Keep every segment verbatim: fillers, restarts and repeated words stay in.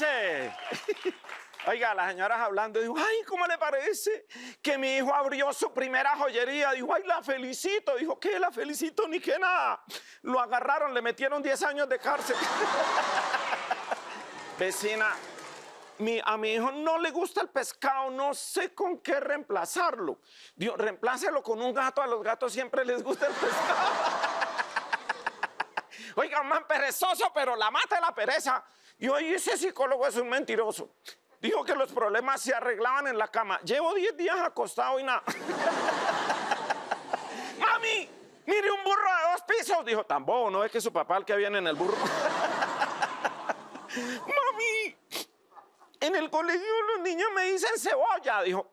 noches. Oiga, las señoras hablando, digo, ay, ¿cómo le parece que mi hijo abrió su primera joyería? Dijo, ay, la felicito. Dijo, ¿qué? La felicito ni que nada. Lo agarraron, le metieron diez años de cárcel. Vecina, mi, a mi hijo no le gusta el pescado, no sé con qué reemplazarlo. Digo, reemplácelo con un gato, a los gatos siempre les gusta el pescado. Oiga, man perezoso, pero la mata la pereza. Y hoy ese psicólogo es un mentiroso. Dijo que los problemas se arreglaban en la cama. Llevo diez días acostado y nada. Mami, mire un burro de dos pisos. Dijo, tan bobo, ¿no es que su papá el que viene en el burro? Mami, en el colegio los niños me dicen cebolla. Dijo,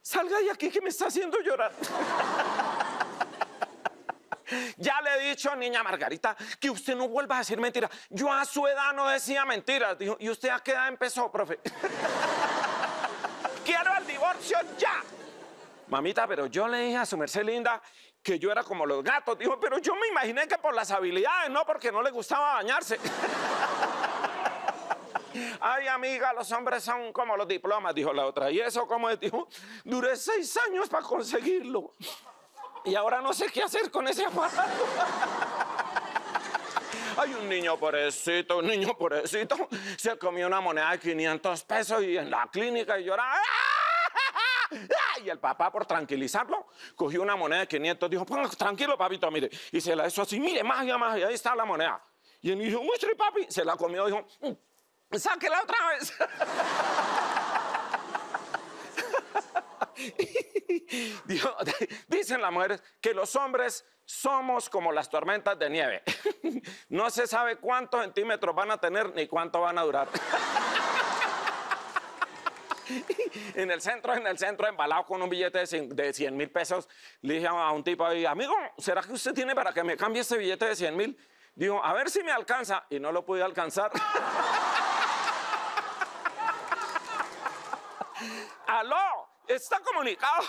salga de aquí que me está haciendo llorar. Ya le he dicho, niña Margarita, que usted no vuelva a decir mentiras. Yo a su edad no decía mentiras. Dijo, ¿y usted a qué edad empezó, profe? Quiero el divorcio ya. Mamita, pero yo le dije a su merced linda que yo era como los gatos. Dijo, pero yo me imaginé que por las habilidades, no porque no le gustaba bañarse. Ay, amiga, los hombres son como los diplomas, dijo la otra. ¿Y eso cómo es? Dijo, duré seis años para conseguirlo. Y ahora no sé qué hacer con ese aparato. Hay un niño pobrecito, un niño pobrecito. Se comió una moneda de quinientos pesos y en la clínica y lloraba. Y el papá, por tranquilizarlo, cogió una moneda de quinientos. Dijo, tranquilo, papito, mire. Y se la hizo así, mire, magia, magia, ahí está la moneda. Y él dijo, muestre, papi. Se la comió, dijo, sáquela otra vez. Dios, dicen las mujeres que los hombres somos como las tormentas de nieve. No se sabe cuántos centímetros van a tener ni cuánto van a durar. En el centro, en el centro, embalado con un billete de cien mil pesos, le dije a un tipo ahí, amigo, ¿será que usted tiene para que me cambie este billete de cien mil? Dijo, a ver si me alcanza. Y no lo pude alcanzar. ¡Aló! Está comunicado,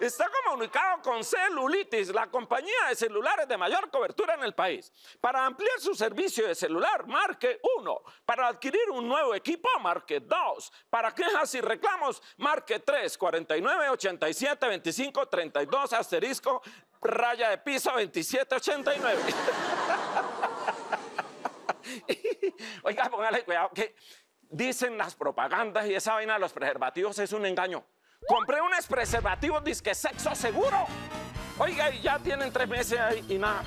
está comunicado con Celulitis, la compañía de celulares de mayor cobertura en el país. Para ampliar su servicio de celular, marque uno. Para adquirir un nuevo equipo, marque dos. Para quejas y reclamos, marque tres. cuarenta y nueve, ochenta y siete, veinticinco, treinta y dos, asterisco, raya de piso, veintisiete ochenta y nueve. Oiga, póngale cuidado que dicen las propagandas y esa vaina de los preservativos es un engaño. Compré unos preservativos disque sexo seguro. Oiga, y ya tienen tres meses ahí y nada.